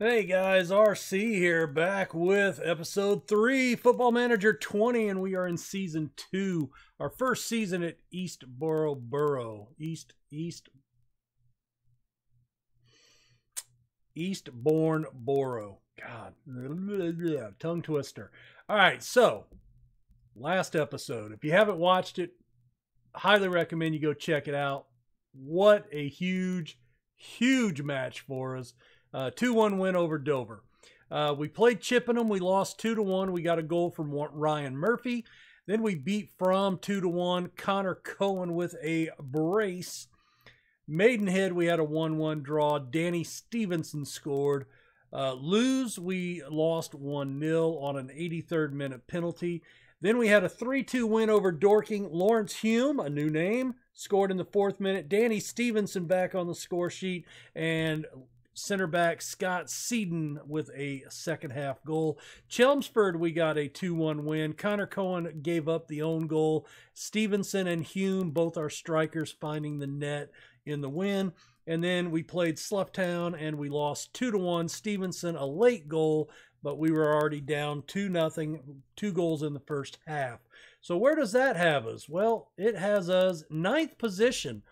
Hey guys, RC here, back with episode 3, Football Manager 20, and we are in season 2, our first season at Eastbourne Borough. Eastbourne Borough. God, tongue twister. All right, so last episode. If you haven't watched it, highly recommend you go check it out. What a huge, huge match for us. 2-1 win over Dover. We played Chippenham. We lost 2-1. We got a goal from Ryan Murphy. Then we beat From 2-1. Connor Cohen with a brace. Maidenhead, we had a 1-1 draw. Danny Stevenson scored. We lost 1-0 on an 83rd minute penalty. Then we had a 3-2 win over Dorking. Lawrence Hume, a new name, scored in the 4th minute. Danny Stevenson back on the score sheet. And center back Scott Seaton with a second half goal. Chelmsford, we got a 2-1 win. Connor Cohen gave up the own goal. Stevenson and Hume, both our strikers, finding the net in the win. And then we played Slough Town and we lost 2-1. Stevenson, a late goal, but we were already down 2-0, 2 goals in the first half. So where does that have us? Well, it has us 9th position.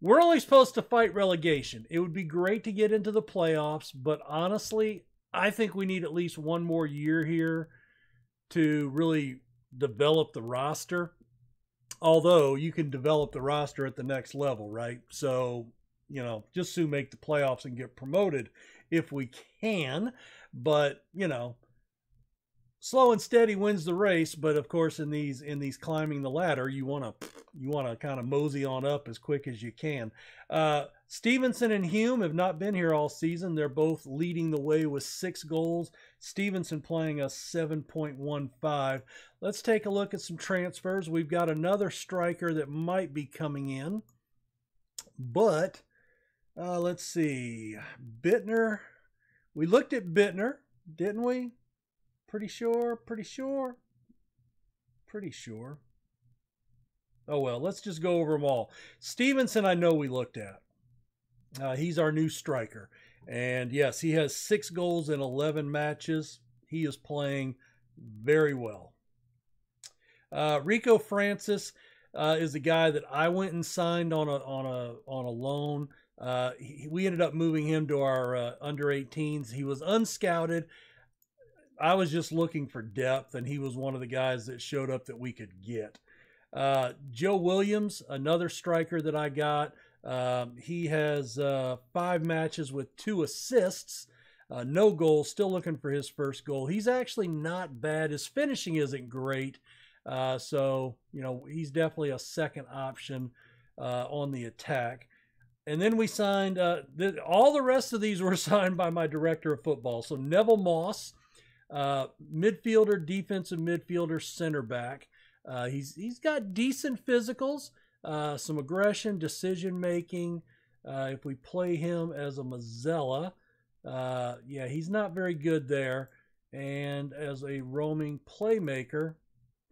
We're only supposed to fight relegation. It would be great to get into the playoffs, but honestly, I think we need at least one more year here to really develop the roster. Although, you can develop the roster at the next level, right? So, you know, just to make the playoffs and get promoted if we can. But, you know, slow and steady wins the race, but of course in these climbing the ladder, you want to kind of mosey on up as quick as you can. Stevenson and Hume have not been here all season. They're both leading the way with 6 goals. Stevenson playing us 7.15. Let's take a look at some transfers. We've got another striker that might be coming in, but let's see. Bittner. We looked at Bittner, didn't we? Pretty sure. Oh, well, let's just go over them all. Stevenson, I know we looked at. He's our new striker. And, yes, he has 6 goals in 11 matches. He is playing very well. Rico Francis is the guy that I went and signed on a loan. We ended up moving him to our under-18s. He was unscouted. I was just looking for depth, and he was one of the guys that showed up that we could get. Joe Williams, another striker that I got. He has 5 matches with 2 assists. No goal, still looking for his first goal. He's actually not bad. His finishing isn't great. So, you know, he's definitely a second option on the attack. And then we signed, all the rest of these were signed by my director of football. So Neville Moss, midfielder, defensive midfielder, center back. He's got decent physicals, some aggression, decision making. If we play him as a Mazzella, yeah, he's not very good there. And as a roaming playmaker,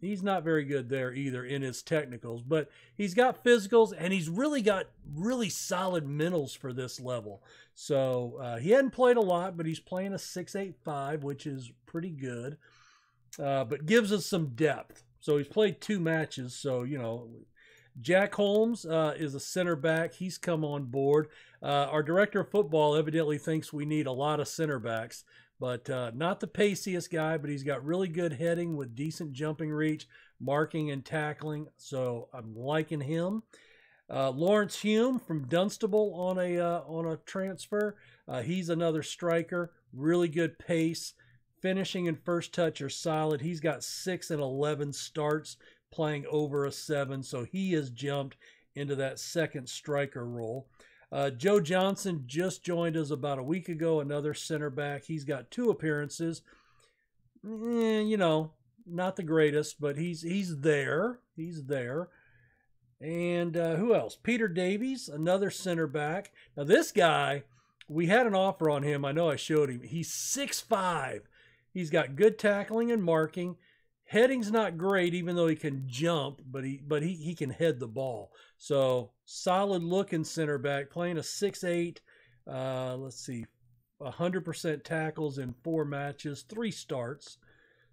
he's not very good there either in his technicals. But he's got physicals, and he's really got really solid mentals for this level. So he hadn't played a lot, but he's playing a 6.85, which is pretty good. But gives us some depth. So he's played 2 matches. So, you know, Jack Holmes is a center back. He's come on board. Our director of football evidently thinks we need a lot of center backs. But not the paciest guy, but he's got really good heading with decent jumping reach, marking and tackling. So I'm liking him. Lawrence Hume from Dunstable on a transfer. He's another striker. Really good pace. Finishing and first touch are solid. He's got 6 and 11 starts, playing over a 7. So he has jumped into that second striker role. Joe Johnson just joined us about a week ago, another center back. He's got 2 appearances. You know, not the greatest, but he's there. He's there. And who else? Peter Davies, another center back. Now, this guy, we had an offer on him. I know I showed him. He's 6'5". He's got good tackling and marking. Heading's not great, even though he can jump, but he can head the ball. So solid looking center back, playing a 6'8". Let's see, 100% tackles in 4 matches, 3 starts.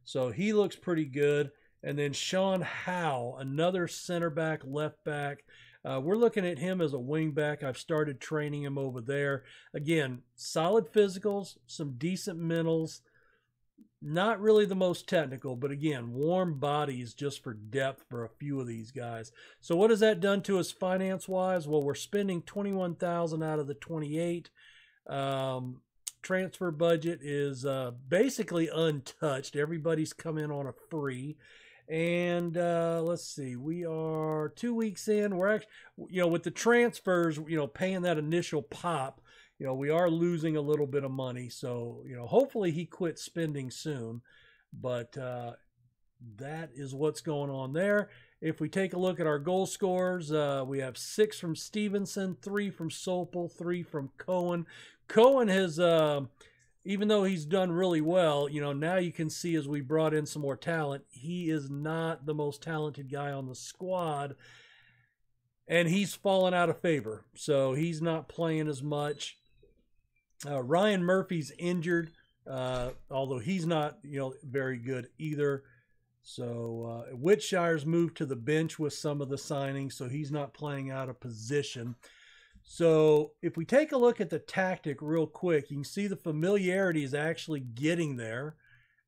So he looks pretty good. And then Sean Howell, another center back, left back. We're looking at him as a wing back. I've started training him over there. Again, solid physicals, some decent mentals. Not really the most technical, but again, warm bodies just for depth for a few of these guys. So what has that done to us finance-wise? Well, we're spending $21,000 out of the 28. Transfer budget is basically untouched. Everybody's come in on a free. And let's see, we are 2 weeks in. We're actually, you know, with the transfers, you know, paying that initial pop, you know, we are losing a little bit of money. So, you know, hopefully he quits spending soon. But that is what's going on there. If we take a look at our goal scorers, we have 6 from Stevenson, 3 from Sopel, 3 from Cohen. Cohen has, even though he's done really well, you know, now you can see as we brought in some more talent, he is not the most talented guy on the squad. And he's fallen out of favor. So he's not playing as much. Ryan Murphy's injured, although he's not, you know, very good either. So Whitshire's moved to the bench with some of the signings, so he's not playing out of position. So if we take a look at the tactic real quick, you can see the familiarity is actually getting there.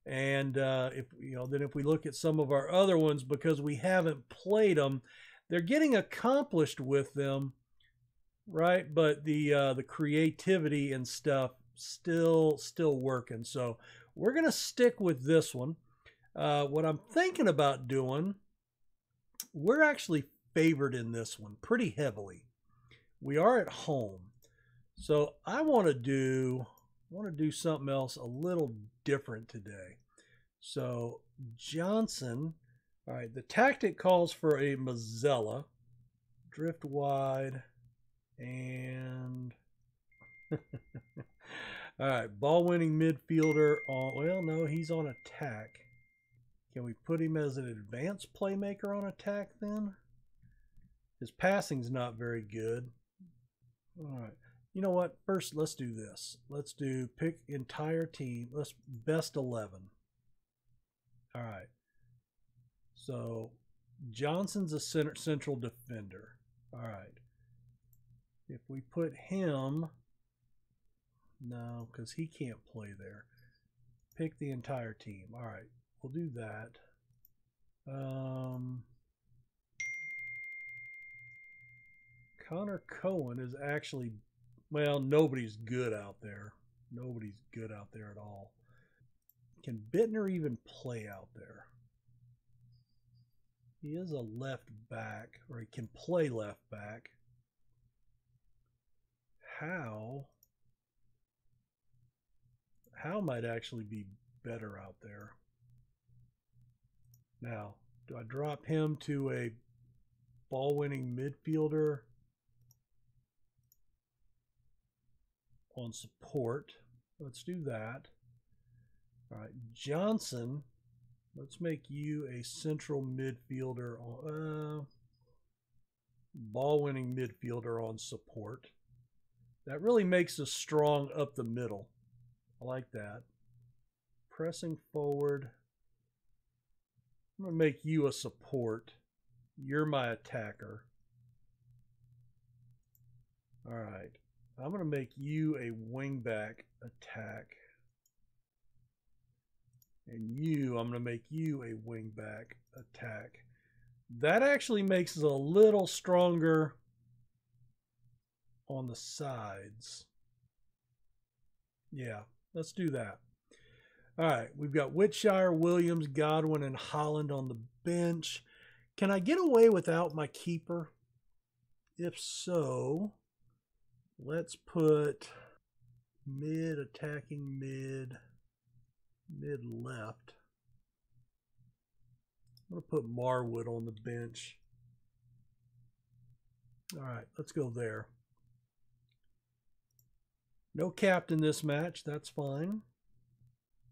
And if you know, then if we look at some of our other ones, because we haven't played them, they're getting accomplished with them, right? But the creativity and stuff still working. So we're gonna stick with this one. What I'm thinking about doing, we're actually favored in this one pretty heavily. We are at home, so I want to do something else a little different today. So Johnson, all right, the tactic calls for a Mazzella, drift wide, and all right, ball-winning midfielder on, well, no, he's on attack. Can we put him as an advanced playmaker on attack then? His passing's not very good. All right. You know what? First, let's do this. Let's do pick entire team. Let's best 11. All right. So Johnson's a central defender. All right. If we put him, no, because he can't play there. Pick the entire team. All right. We'll do that. Connor Cohen is actually, well, nobody's good out there. Nobody's good out there at all. Can Bittner even play out there? He is a left back, or he can play left back. Howe might actually be better out there. Now, do I drop him to a ball-winning midfielder on support? Let's do that. All right, Johnson, let's make you a central midfielder, on, ball-winning midfielder on support. That really makes us strong up the middle. I like that. Pressing forward. I'm going to make you a support. You're my attacker. All right. I'm going to make you a wingback attack. And you, I'm going to make you a wingback attack. That actually makes us a little stronger on the sides. Yeah, let's do that. All right, we've got Whitshire, Williams, Goodwin, and Holland on the bench. Can I get away without my keeper? If so, let's put mid, attacking mid, mid left. I'm going to put Marwood on the bench. All right, let's go there. No captain this match, that's fine.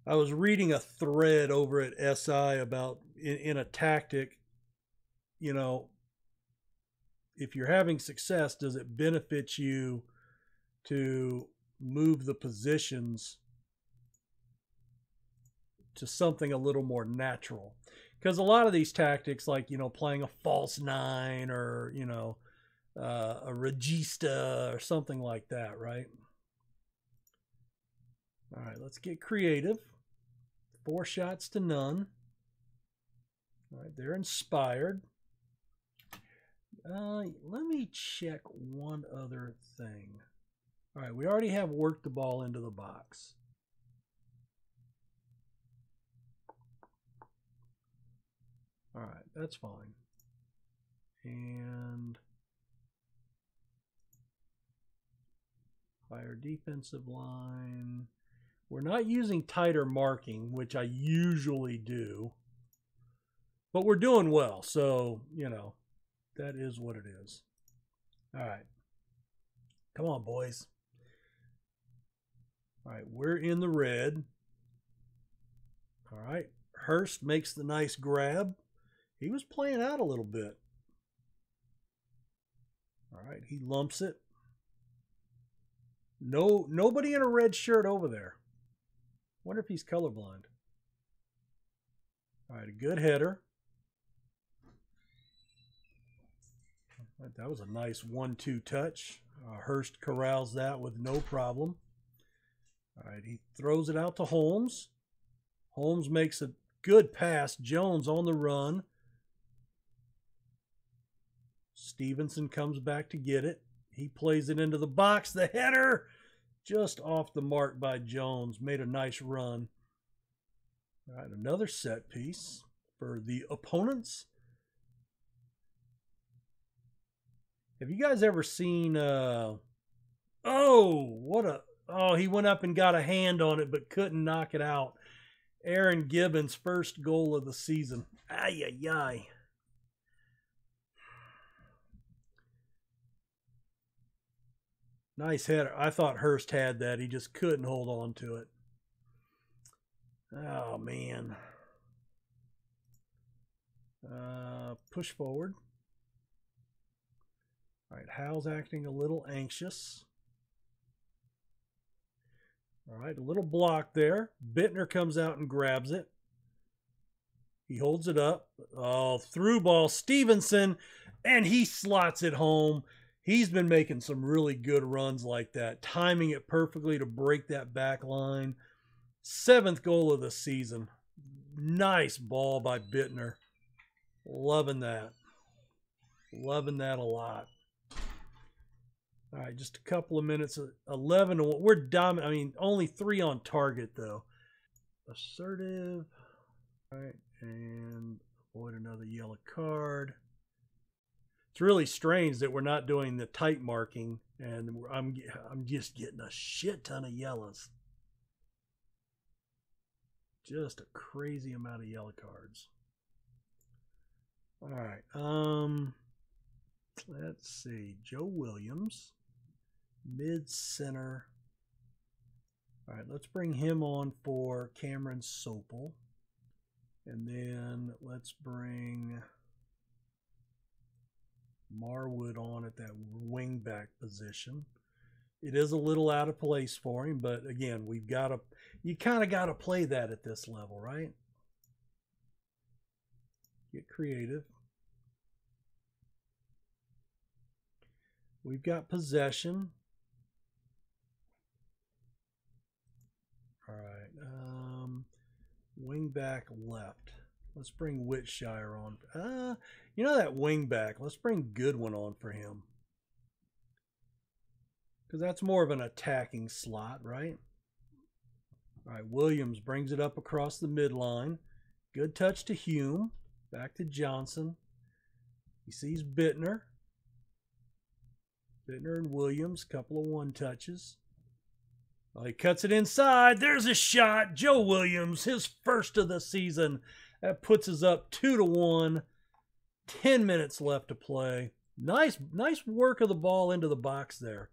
I was reading a thread over at SI about in a tactic, you know, if you're having success, does it benefit you to move the positions to something a little more natural. Because a lot of these tactics, like, you know, playing a false nine or, you know, a regista or something like that, right? All right, let's get creative. 4 shots to none. All right, they're inspired. Let me check one other thing. All right, we already have worked the ball into the box. All right, that's fine. And fire defensive line. We're not using tighter marking, which I usually do. But we're doing well, so, you know, that is what it is. All right. Come on, boys. All right, we're in the red. All right, Hurst makes the nice grab. He was playing out a little bit. All right, he lumps it. No, nobody in a red shirt over there. Wonder if he's colorblind. All right, a good header. That was a nice 1-2 touch. Hurst corrals that with no problem. All right, he throws it out to Holmes. Holmes makes a good pass. Jones on the run. Stevenson comes back to get it. He plays it into the box. The header just off the mark by Jones. Made a nice run. All right, another set piece for the opponents. Have you guys ever seen, oh, he went up and got a hand on it, but couldn't knock it out. Aaron Gibbons' first goal of the season. Ay, ay, ay. Nice header. I thought Hurst had that. He just couldn't hold on to it. Oh, man. Push forward. All right, Hal's acting a little anxious. All right, a little block there. Bittner comes out and grabs it. He holds it up. Oh, through ball, Stevenson, and he slots it home. He's been making some really good runs like that, timing it perfectly to break that back line. 7th goal of the season. Nice ball by Bittner. Loving that. Loving that a lot. All right, just a couple of minutes. 11-1. We're dominant. I mean, only 3 on target, though. Assertive. All right, and avoid another yellow card. It's really strange that we're not doing the tight marking, and I'm just getting a shit ton of yellows. Just a crazy amount of yellow cards. All right, let's see. Joe Williams. Mid-center. All right, let's bring him on for Cameron Sopel. And then let's bring Marwood on at that wing-back position. It is a little out of place for him, but again, we've got to, you kind of got to play that at this level, right? Get creative. We've got possession. All right. Wing back left. Let's bring Whitshire on. You know that wing back. Let's bring Goodwin on for him. Because that's more of an attacking slot, right? All right, Williams brings it up across the midline. Good touch to Hume. Back to Johnson. He sees Bittner. Bittner and Williams, couple of one touches. Well, he cuts it inside. There's a shot. Joe Williams, his first of the season. That puts us up 2-1. 10 minutes left to play. Nice work of the ball into the box there.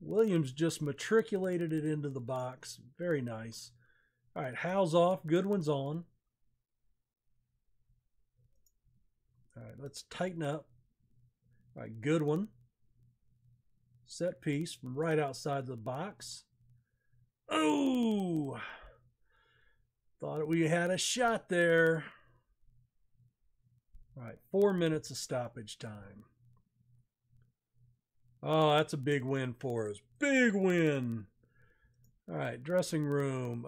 Williams just matriculated it into the box. Very nice. All right, Howe's off. Goodwin's on. All right, let's tighten up. All right, Goodwin. Set piece from right outside the box. Oh! Thought we had a shot there. All right, 4 minutes of stoppage time. Oh, that's a big win for us. Big win. All right, dressing room.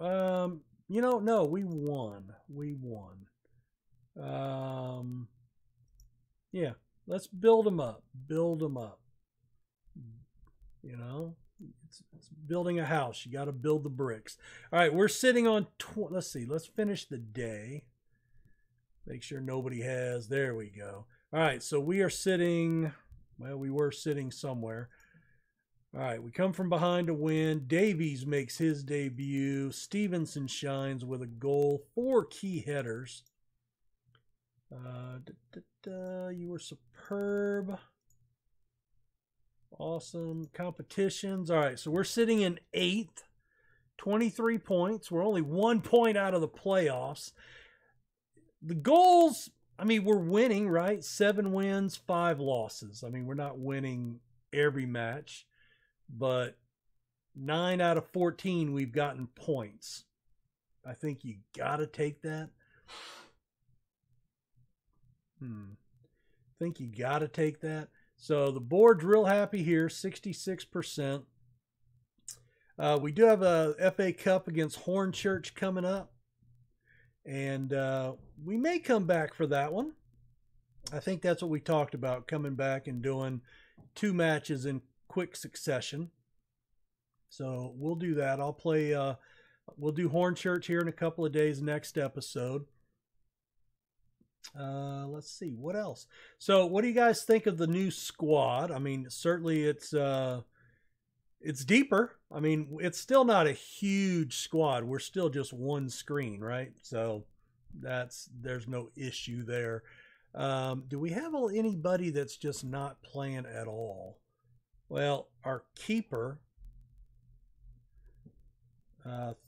You know, no, we won. We won. Yeah, let's build them up. Build them up. You know, it's building a house. You got to build the bricks. All right, we're sitting on, let's see, let's finish the day. Make sure nobody has, there we go. All right, so we are sitting, well, we were sitting somewhere. All right, we come from behind to win. Davies makes his debut. Stevenson shines with a goal, 4 key headers. You were superb. Awesome competitions. All right, so we're sitting in 8th, 23 points. We're only 1 point out of the playoffs. The goals, I mean, we're winning, right? 7 wins, 5 losses. I mean, we're not winning every match, but 9 out of 14 we've gotten points. I think you got to take that. I think you got to take that. So the board's real happy here, 66%. We do have a FA Cup against Hornchurch coming up. And we may come back for that one. I think that's what we talked about, coming back and doing 2 matches in quick succession. So we'll do that. I'll play, we'll do Hornchurch here in a couple of days, next episode. Let's see what else. So what do you guys think of the new squad? I mean, certainly it's deeper. I mean, it's still not a huge squad. We're still just one screen, right? So there's no issue there. Do we have anybody that's just not playing at all? Well, our keeper,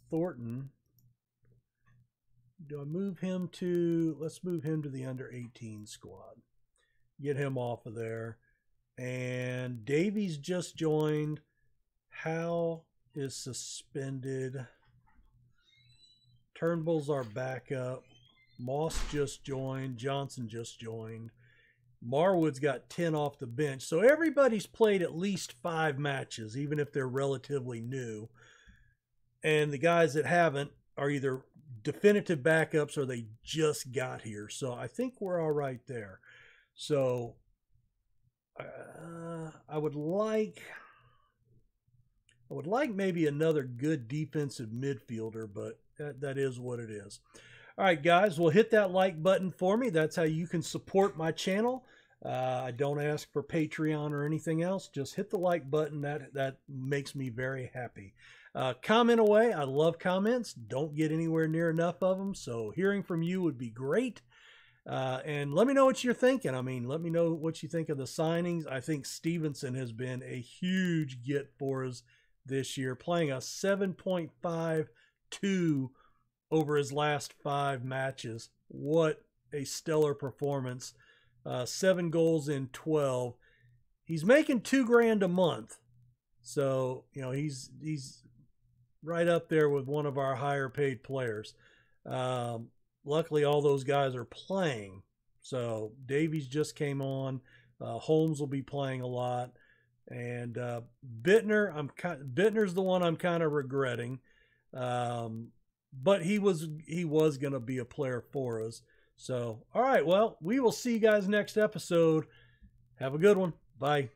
Thornton. Do I move him to, let's move him to the under-18 squad. Get him off of there. And Davies just joined. Howe is suspended. Turnbull's our backup. Moss just joined. Johnson just joined. Marwood's got 10 off the bench. So everybody's played at least 5 matches, even if they're relatively new. And the guys that haven't are either definitive backups or they just got here. So I think we're all right there. So I would like maybe another good defensive midfielder, but that is what it is. All right, guys, well, hit that like button for me. That's how you can support my channel. I don't ask for Patreon or anything else. Just hit the like button. That makes me very happy. Comment away. I love comments. Don't get anywhere near enough of them, so hearing from you would be great. And let me know what you're thinking. I mean, let me know what you think of the signings. I think Stevenson has been a huge get for us this year, playing a 7.52 over his last 5 matches. What a stellar performance. 7 goals in 12. He's making $2 grand a month. So, you know, he's right up there with one of our higher paid players. Luckily, all those guys are playing. So Davies just came on. Holmes will be playing a lot. And Bittner, Bittner's the one I'm kind of regretting. But he was going to be a player for us. So, all right, well, we will see you guys next episode. Have a good one. Bye.